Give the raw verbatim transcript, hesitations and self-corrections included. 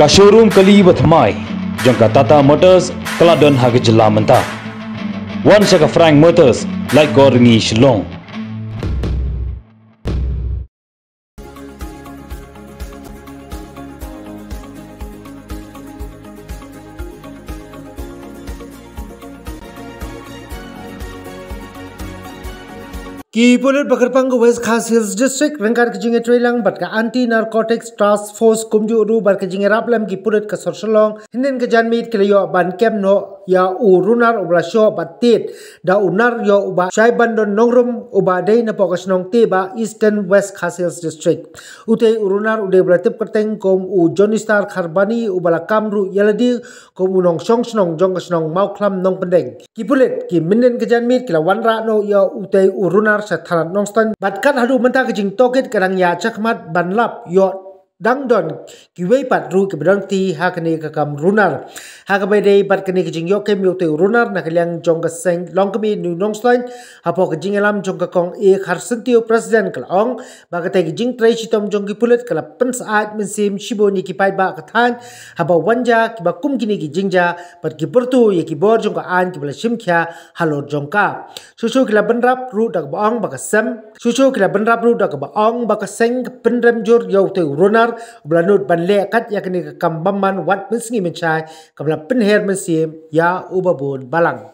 Ka showroom kali ibat mai, jangka Tata Motors keladon hagi jelamenta. Wan saka Frank Motors like goringi shlong. Kipoler Bakarpango West Khas Hills District Rangkar Kijing Trailang but ka anti-narcotics task force kumju ru bar kijing raplam kipulet ka sorsolong hinen ka janmit kelayo ban kem no ya urunar oblasho batit da unar yo uba shai bandon nongrum uba dei na pokasnong teba Eastern West Khas Hills District utei urunar ude bratip kateng kom u Jonistar Kharbani ubala kamru yaladi kom unong songsnong jongsnong mauklam nong pendeng kipulet ki minen ka janmit kelawan ra no ya utei urunar Satharan Nongston, but cut Hadu Manta Kijing Toket Karangya Chakmat Banlap Yot Dangdon Kiway Pat Ru Kibranti Hakane Kakam Runar Hakabede Pat Kanekijing Yokem Yote Runar Nakaliang Jonga Sang Longkami New Nongston Hapok Jingalam Jonga Kong E Harsentio President Kalong Bakataki Jing Tray Shitom Jongi Pulet Kalapens Ad Minsim Shibo Niki Pai Bakatan Haba Wanja Kibakum Kiniki Jingja Pat Kiburtu Yakibor Jonga An Kiblashimkia Halo Jonka Susho Kilabandrap Ru Dakbong Bakasem Susho Kilabandrap Ru Dakbong Bakasang Pendrem Jor Yote Runar Blanut Banle Kat Yakini Kambaman Wat Minsing Minchai Kamla Pinher Minsim Ya Ubabun Balang.